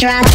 Drop.